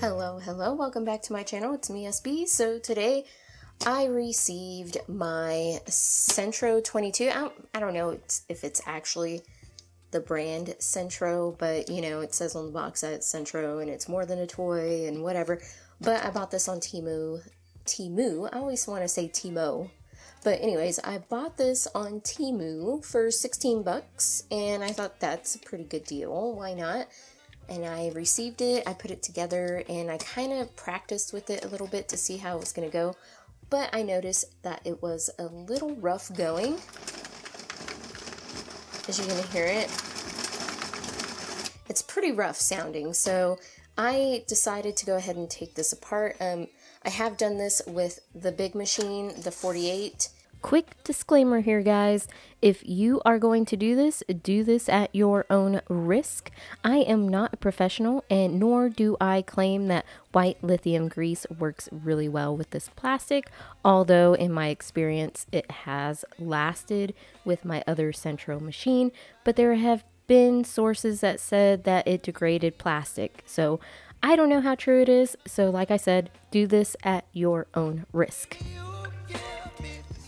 Hello, welcome back to my channel. It's me, SB. So today I received my Sentro 22. I don't know if it's actually the brand Sentro, but you know, it says on the box that it's Sentro and it's more than a toy and whatever. But I bought this on Temu. I always want to say Temo. But anyways, I bought this on Temu for 16 bucks and I thought that's a pretty good deal. Why not? And I received it, I put it together, and I kind of practiced with it a little bit to see how it was gonna go. But I noticed that it was a little rough going, as you're gonna hear it. It's pretty rough sounding, so I decided to go ahead and take this apart. I have done this with the big machine, the 48. Quick disclaimer here, guys. If you are going to do this at your own risk. I am not a professional, and nor do I claim that white lithium grease works really well with this plastic, although in my experience it has lasted with my other Sentro machine, but there have been sources that said that it degraded plastic, so I don't know how true it is. So like I said, do this at your own risk.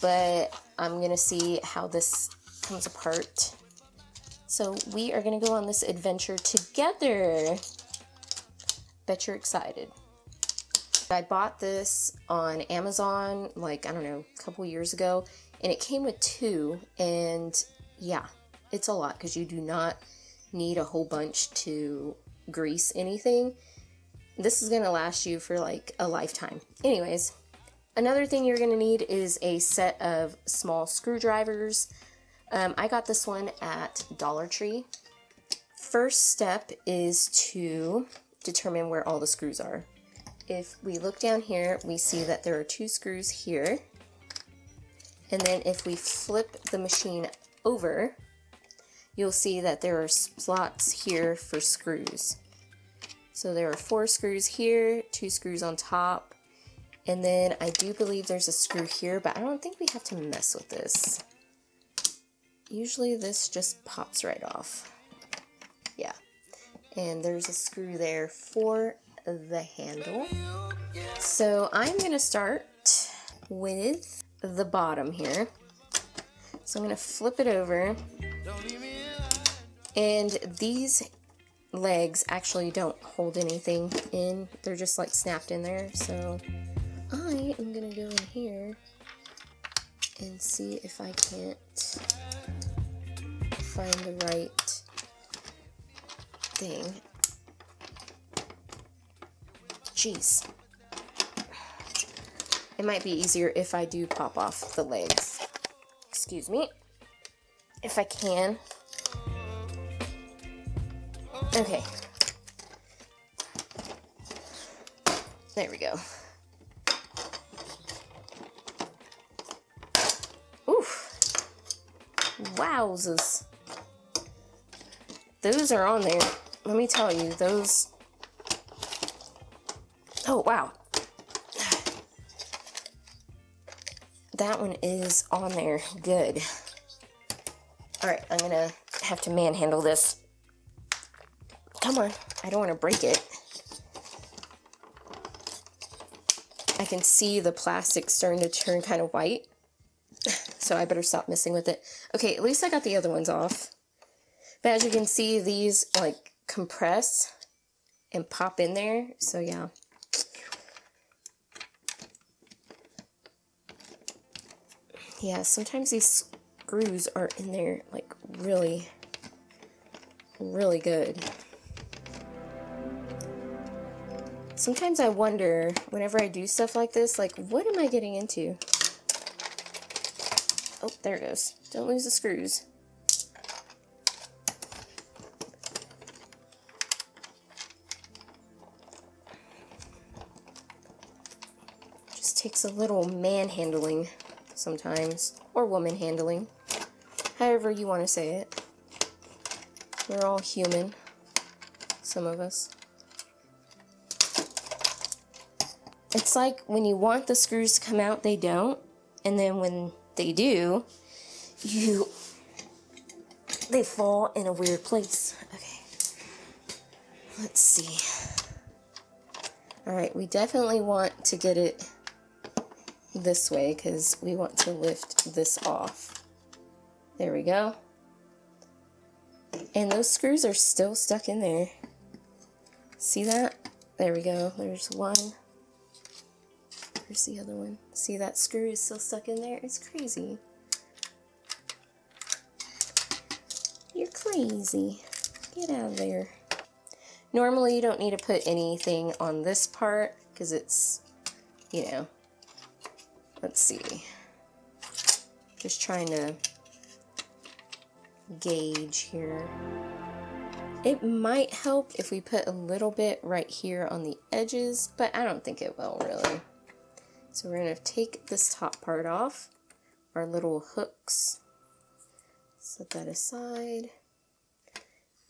But I'm gonna see how this comes apart. So we are gonna go on this adventure together. Bet you're excited. I bought this on Amazon, like, I don't know, a couple years ago, and it came with two, and yeah, it's a lot because you do not need a whole bunch to grease anything. This is gonna last you for like a lifetime. Anyways. Another thing you're going to need is a set of small screwdrivers. I got this one at Dollar Tree. First step is to determine where all the screws are. If we look down here, we see that there are two screws here. And then if we flip the machine over, you'll see that there are slots here for screws. So there are four screws here, two screws on top. And then I do believe there's a screw here, but I don't think we have to mess with this. Usually this just pops right off. Yeah. And there's a screw there for the handle. So I'm going to start with the bottom here. So I'm going to flip it over. And these legs actually don't hold anything in. They're just like snapped in there. So I am gonna go in here and see if I can't find the right thing. Jeez. It might be easier if I do pop off the legs. Excuse me. If I can. Okay. There we go. Wowzers. Those are on there. Let me tell you, those... Oh, wow. That one is on there. Good. Alright, I'm gonna have to manhandle this. Come on. I don't want to break it. I can see the plastic starting to turn kind of white. So I better stop messing with it. Okay, at least I got the other ones off. But as you can see, these like compress and pop in there. So yeah. Yeah, sometimes these screws are in there like really, really good. Sometimes I wonder, whenever I do stuff like this, like, what am I getting into? Oh, there it goes. Don't lose the screws. Just takes a little man handling sometimes, or woman handling, however you want to say it. We're all human, some of us. It's like when you want the screws to come out, they don't, and then when they do, they fall in a weird place. Okay, let's see. Alright, we definitely want to get it this way because we want to lift this off. There we go. And those screws are still stuck in there. See that? There we go. There's one. Where's the other one? See that screw is still stuck in there? It's crazy. You're crazy. Get out of there. Normally you don't need to put anything on this part because it's, you know, let's see. Just trying to gauge here. It might help if we put a little bit right here on the edges, but I don't think it will really. So we're going to take this top part off, our little hooks, set that aside.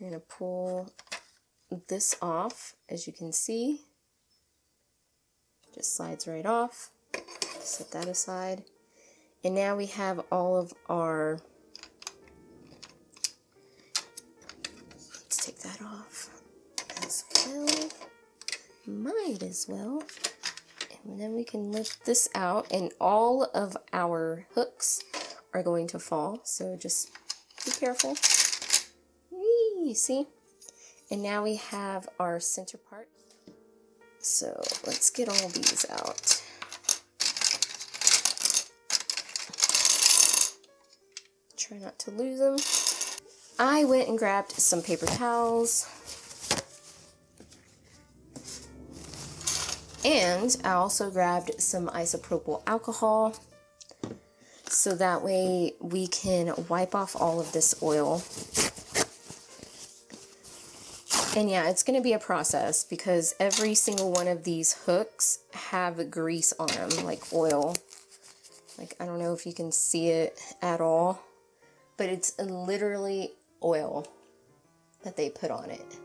We're going to pull this off, as you can see. Just slides right off, set that aside. And now we have all of our, let's take that off as well, might as well. And then we can lift this out and all of our hooks are going to fall. So just be careful. Whee, see? And now we have our center part. So let's get all these out. Try not to lose them. I went and grabbed some paper towels. And I also grabbed some isopropyl alcohol so that way we can wipe off all of this oil. And yeah, it's going to be a process because every single one of these hooks have grease on them, like oil. Like, I don't know if you can see it at all, but it's literally oil that they put on it.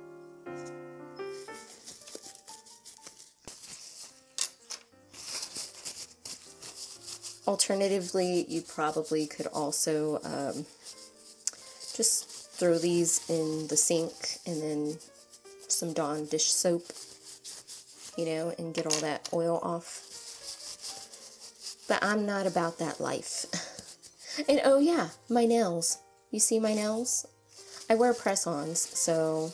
Alternatively, you probably could also just throw these in the sink and then some Dawn dish soap, you know, and get all that oil off. But I'm not about that life. And oh yeah, my nails. You see my nails? I wear press-ons, so,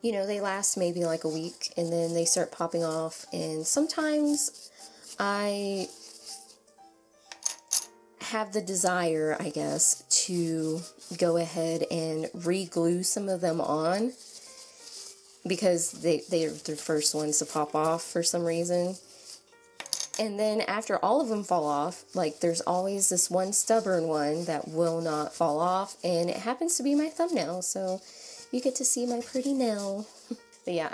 you know, they last maybe like a week and then they start popping off, and sometimes I have the desire, I guess, to go ahead and re-glue some of them on because they're the first ones to pop off for some reason. And then after all of them fall off, like, there's always this one stubborn one that will not fall off, and it happens to be my thumbnail, so you get to see my pretty nail. But yeah,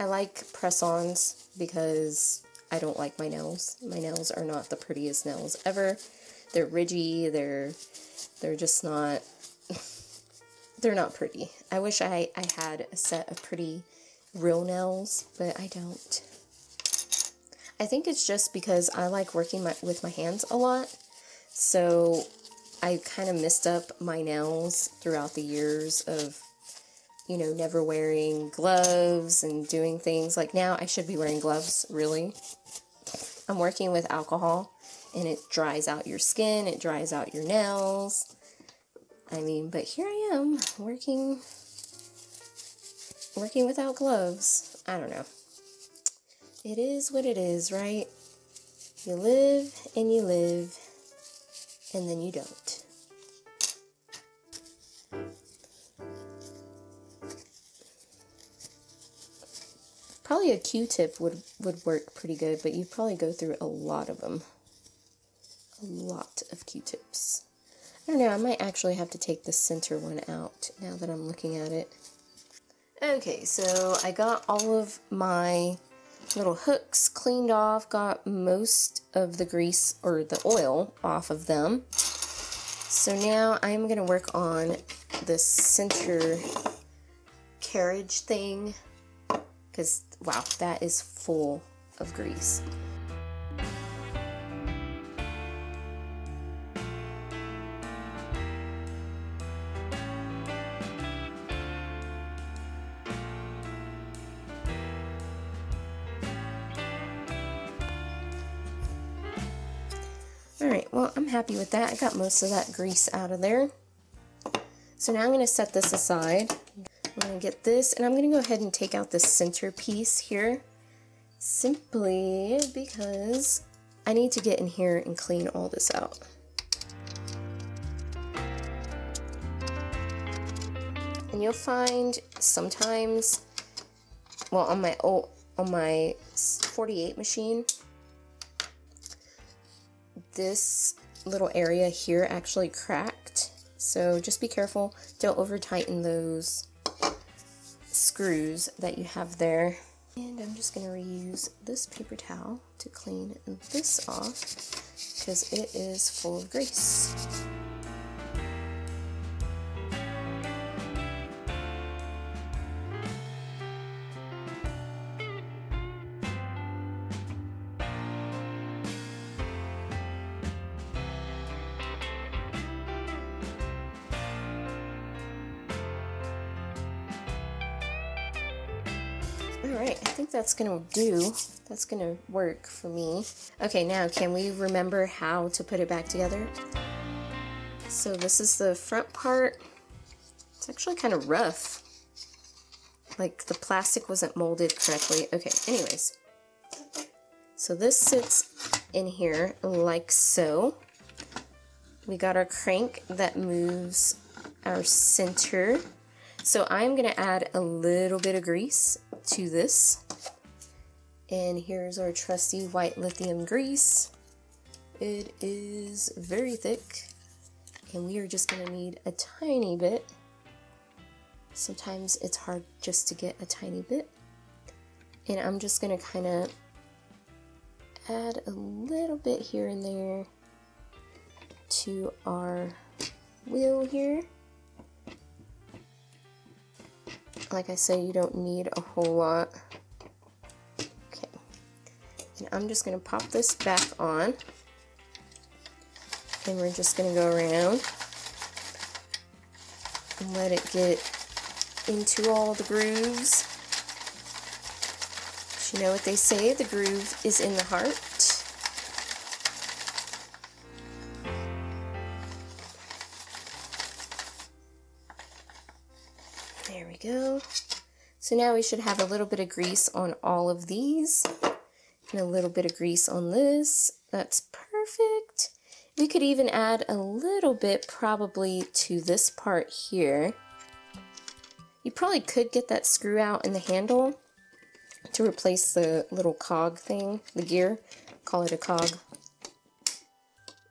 I like press-ons because I don't like my nails. My nails are not the prettiest nails ever. They're ridgy, they're just not, they're not pretty. I wish I had a set of pretty real nails, but I don't. I think it's just because I like working with my hands a lot, so I kind of messed up my nails throughout the years of, you know, never wearing gloves and doing things. Like, now I should be wearing gloves, really. I'm working with alcohol, and it dries out your skin, it dries out your nails. I mean, but here I am, working without gloves. I don't know. It is what it is, right? You live, and then you don't. Probably a Q-tip would work pretty good, but you'd probably go through a lot of them. A lot of Q-tips. I don't know, I might actually have to take the center one out now that I'm looking at it. Okay, so I got all of my little hooks cleaned off, got most of the grease or the oil off of them. So now I'm going to work on this center carriage thing because, wow, that is full of grease. Alright, well, I'm happy with that. I got most of that grease out of there. So now I'm going to set this aside. I'm going to get this, and I'm going to go ahead and take out this center piece here, simply because I need to get in here and clean all this out. And you'll find sometimes, well, on my 48 machine, this little area here actually cracked, so just be careful. Don't over tighten those screws that you have there. And I'm just going to reuse this paper towel to clean this off because it is full of grease. Alright, I think that's going to do. That's going to work for me. Okay, now can we remember how to put it back together? So this is the front part. It's actually kind of rough. Like the plastic wasn't molded correctly. Okay, anyways. So this sits in here like so. We got our crank that moves our center. So I'm going to add a little bit of grease to this, and here's our trusty white lithium grease. It is very thick, and we are just going to need a tiny bit. Sometimes it's hard just to get a tiny bit, and I'm just going to kind of add a little bit here and there to our wheel here. Like I said, you don't need a whole lot. Okay, and I'm just going to pop this back on, and we're just going to go around and let it get into all the grooves. You know what they say, the groove is in the heart. There we go. So now we should have a little bit of grease on all of these and a little bit of grease on this. That's perfect. We could even add a little bit probably to this part here. You probably could get that screw out in the handle to replace the little cog thing, the gear. Call it a cog.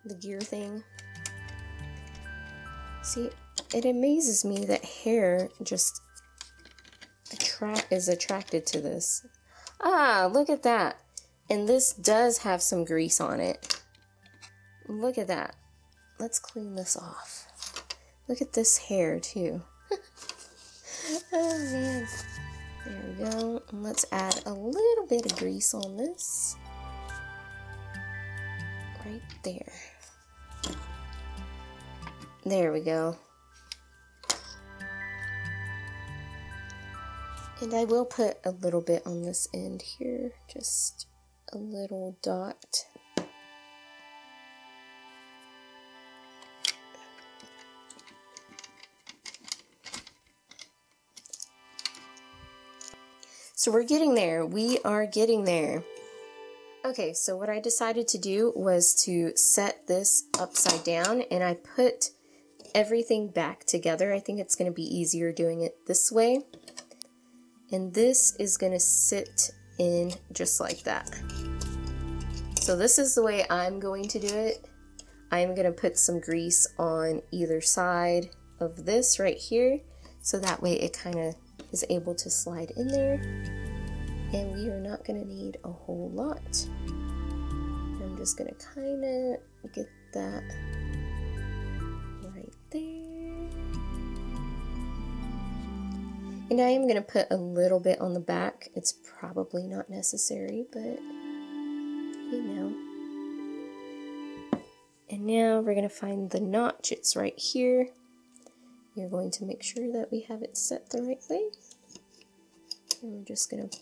The gear thing. See? It amazes me that hair just is attracted to this. Ah, look at that. And this does have some grease on it. Look at that. Let's clean this off. Look at this hair too. Oh man. There we go. And let's add a little bit of grease on this. Right there. There we go. And I will put a little bit on this end here, just a little dot. So we're getting there. We are getting there. Okay, so what I decided to do was to set this upside down, and I put everything back together. I think it's going to be easier doing it this way. And this is going to sit in just like that. So this is the way I'm going to do it. I'm going to put some grease on either side of this right here, so that way it kind of is able to slide in there. And we are not going to need a whole lot. I'm just going to kind of get that right there. And I am going to put a little bit on the back. It's probably not necessary, but you know. And now we're going to find the notch. It's right here. You're going to make sure that we have it set the right way. And we're just going to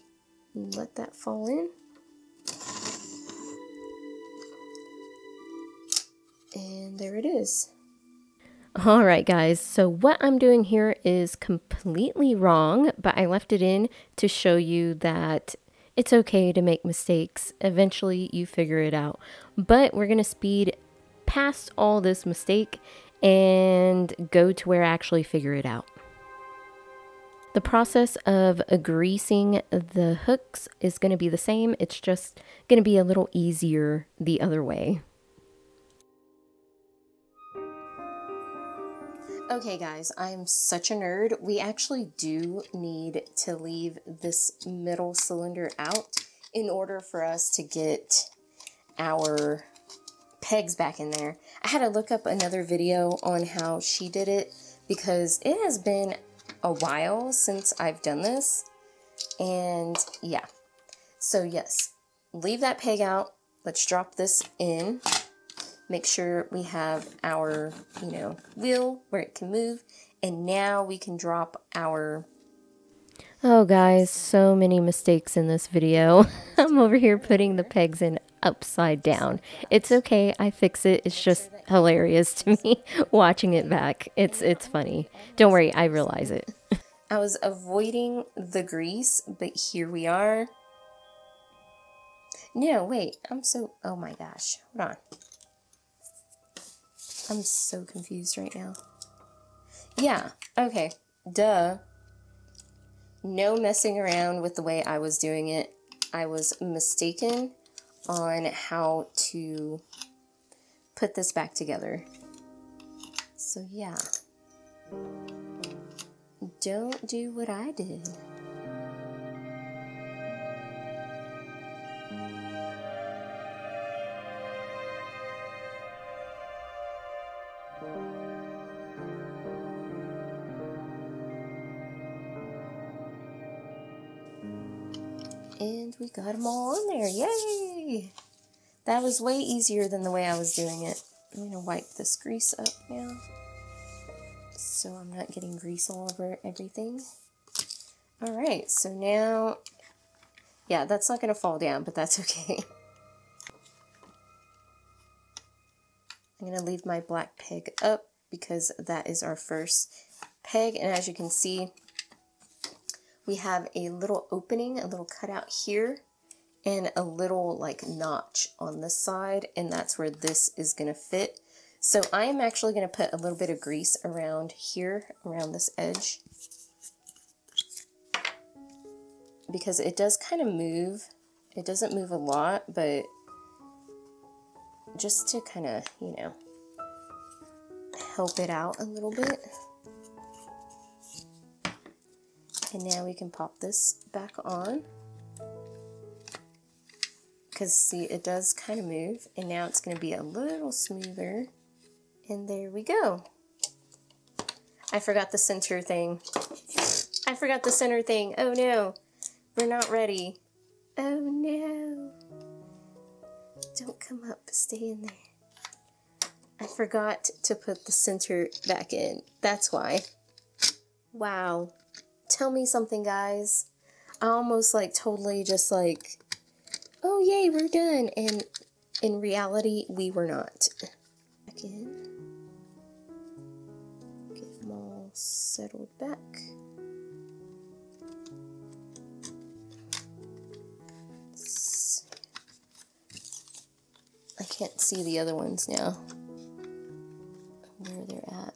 let that fall in. And there it is. All right, guys, so what I'm doing here is completely wrong, but I left it in to show you that it's okay to make mistakes. Eventually, you figure it out. But we're going to speed past all this mistake and go to where I actually figure it out. The process of greasing the hooks is going to be the same. It's just going to be a little easier the other way. Okay guys, I am such a nerd. We actually do need to leave this middle cylinder out in order for us to get our pegs back in there. I had to look up another video on how she did it because it has been a while since I've done this. And yeah, so yes, leave that peg out. Let's drop this in. Make sure we have our, wheel where it can move. And now we can drop our... Oh guys, so many mistakes in this video. I'm over here putting the pegs in upside down. It's okay, I fix it. It's just hilarious to me watching it back. It's funny. Don't worry, I realize it. I was avoiding the grease, but here we are. No, wait, oh my gosh, hold on. I'm so confused right now. Yeah, okay, duh. No messing around with the way I was doing it. I was mistaken on how to put this back together. So yeah, don't do what I did. And we got them all on there. Yay! That was way easier than the way I was doing it. I'm going to wipe this grease up now so I'm not getting grease all over everything. Alright, so now... Yeah, that's not going to fall down, but that's okay. I'm going to leave my black peg up because that is our first peg. And as you can see, we have a little opening, a little cutout here, and a little like notch on this side, and that's where this is going to fit. So I am actually going to put a little bit of grease around here, around this edge, because it does kind of move. It doesn't move a lot, but just to kind of, help it out a little bit. And now we can pop this back on. Because see, it does kind of move. And now it's going to be a little smoother. And there we go. I forgot the center thing. I forgot the center thing. Oh no. We're not ready. Oh no. Don't come up. Stay in there. I forgot to put the center back in. That's why. Wow. Tell me something, guys. I almost totally just oh yay, we're done, and in reality we were not. Back in. Get them all settled back. I can't see the other ones now. Where they're at.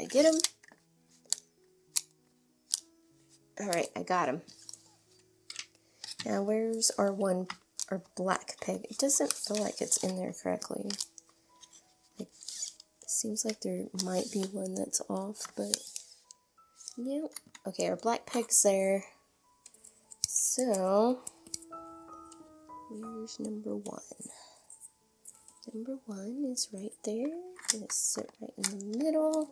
I get them. All right, I got them. Now, where's our one, our black peg? It doesn't feel like it's in there correctly. It seems like there might be one that's off, but nope. Okay, our black peg's there. So, where's number one? Number one is right there. It's going to sit right in the middle.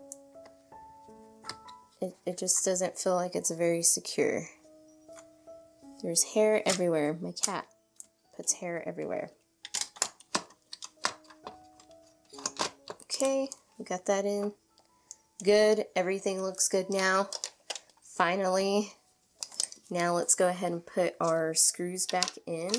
it just doesn't feel like it's very secure. There's hair everywhere. My cat puts hair everywhere. Okay, we got that in. Good, everything looks good now. Finally. Now let's go ahead and put our screws back in.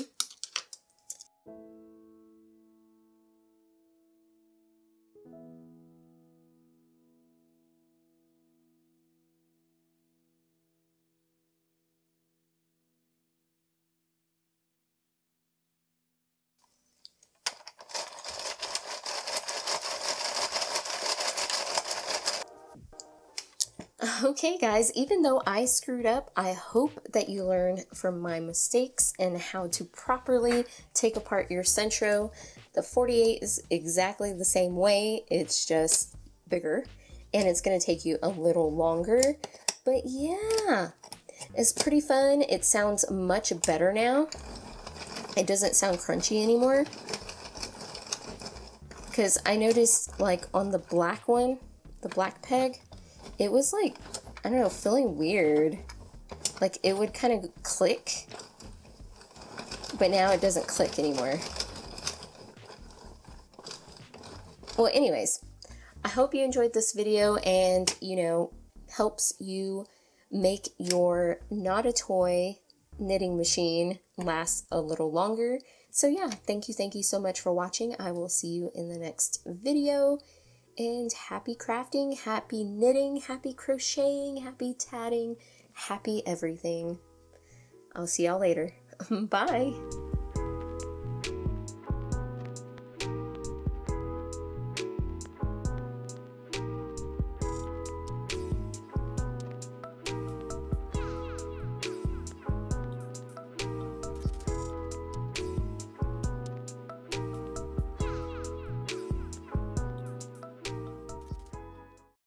Okay guys, even though I screwed up, I hope that you learned from my mistakes and how to properly take apart your Sentro. The 48 is exactly the same way, it's just bigger and it's going to take you a little longer. But yeah, it's pretty fun. It sounds much better now. It doesn't sound crunchy anymore. Because I noticed like on the black one, the black peg, it was like, I don't know, feeling weird. Like it would kind of click, but now it doesn't click anymore. Well, anyways, I hope you enjoyed this video and, you know, helps you make your not a toy knitting machine last a little longer. So yeah, thank you so much for watching. I will see you in the next video. And happy crafting, happy knitting, happy crocheting, happy tatting, happy everything. I'll see y'all later. Bye!